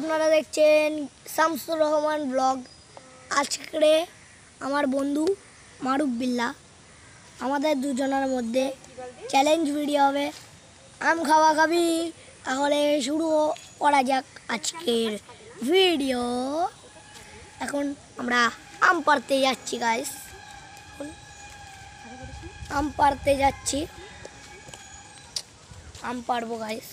আপনারা দেখছেন শামসুর রহমান ব্লগ। আজকে আমার বন্ধু মারুপ বিল্লা, আমাদের দুজনের মধ্যে চ্যালেঞ্জ ভিডিও হবে আম খাওয়া খাবি। তাহলে শুরু করা যাক আজকের ভিডিও। এখন আমরা আম পাড়তে যাচ্ছি গাইস, আম পাড়তে যাচ্ছি, আম পাড়বো গাইস।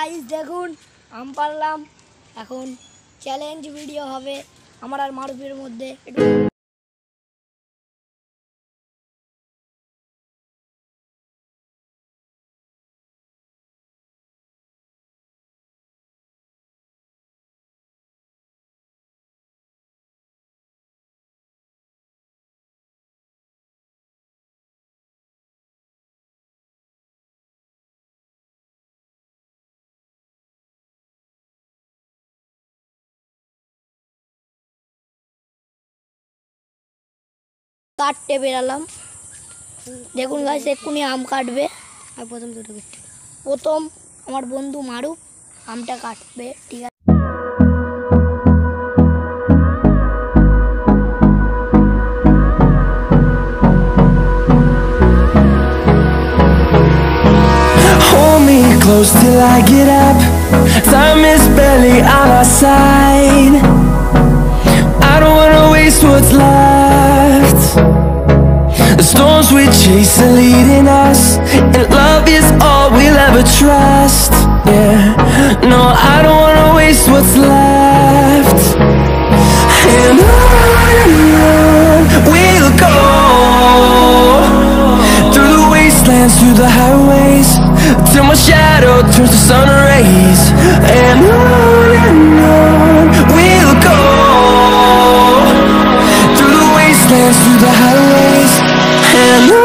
গাইস দেখুন আম পারলাম, এখন চ্যালেঞ্জ ভিডিও হবে আমার আর মারুপের মধ্যে। কাটতে বেরালাম, দেখুন গাছ এক্ষুনি আম কাটবে। আর প্রথম দুটো কাটবে, প্রথম আমার বন্ধু মারুপ আমটা কাটবে। ঠিক আছে, close till I get up, time is barely on our side, I don't wanna waste what's left. The storms we chase are leading us, and love is all we'll ever trust. Yeah, no, I don't wanna waste what's left. And on we'll go, through the wastelands, through the highways, till my shadow turns to sun rays. And on we'll go, through the wastelands, through the highways, and on.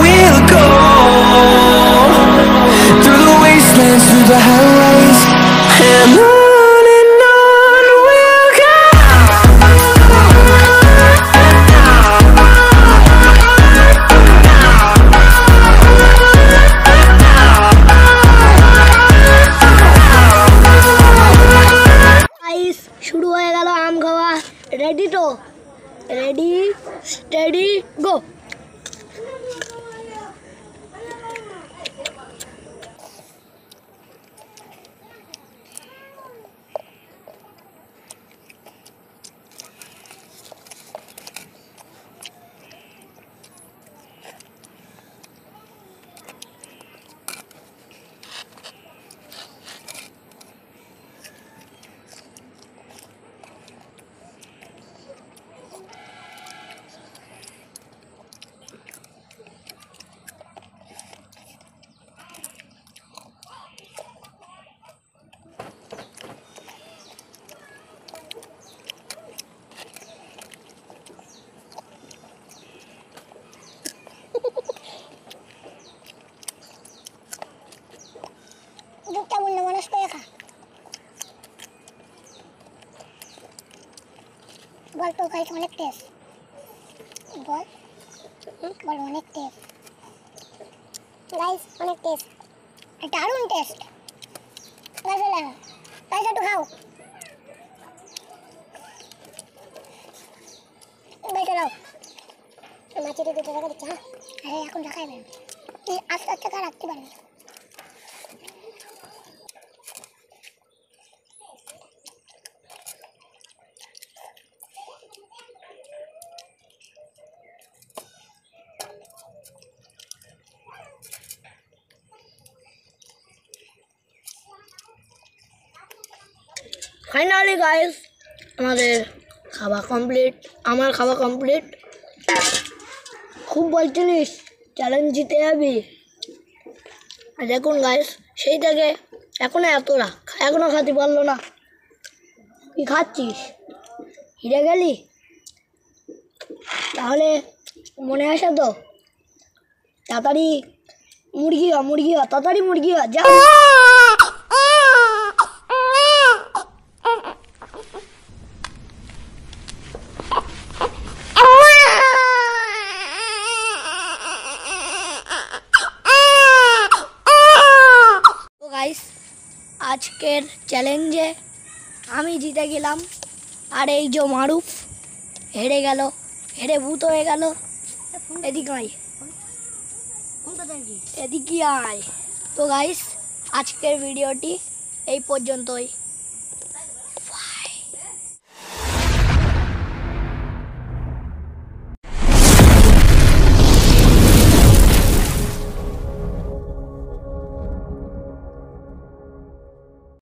we'll go, through the wastelands, through the highways, and on. Ready to ready steady go। তো guys অনেক taste বল বল অনেক taste guys অনেক taste দারুণ taste guys এলা guys একটু খাও গাইস এলা মাছের দুটো জায়গা দিচ্ছি হ্যাঁ আরে এখন ঢাকায় না এই আস্তে আস্তে কার রাখতে পারবে ফাইনালি গাইস আমাদের খাওয়া কমপ্লিট আমার খাওয়া কমপ্লিট খুব বলছিলিস চ্যালেঞ্জ জিতে যাবি আর দেখুন গাইস সেই থেকে এখনো এতটা এখনো খাতে পারলো না তুই খাচ্ছিস হিরে গেলি তাহলে মনে আসে তো তাড়াতাড়ি মুরগি হ মুরগি হ তাড়াতাড়ি মুরগি হ যা আজকের চ্যালেঞ্জে আমি জিতে গেলাম আর এই যে মারুফ হেরে গেল হেরে ভূত হয়ে গেল এদিকে আয় এদিকে আয় তো গাইস আজকের ভিডিওটি এই পর্যন্তই।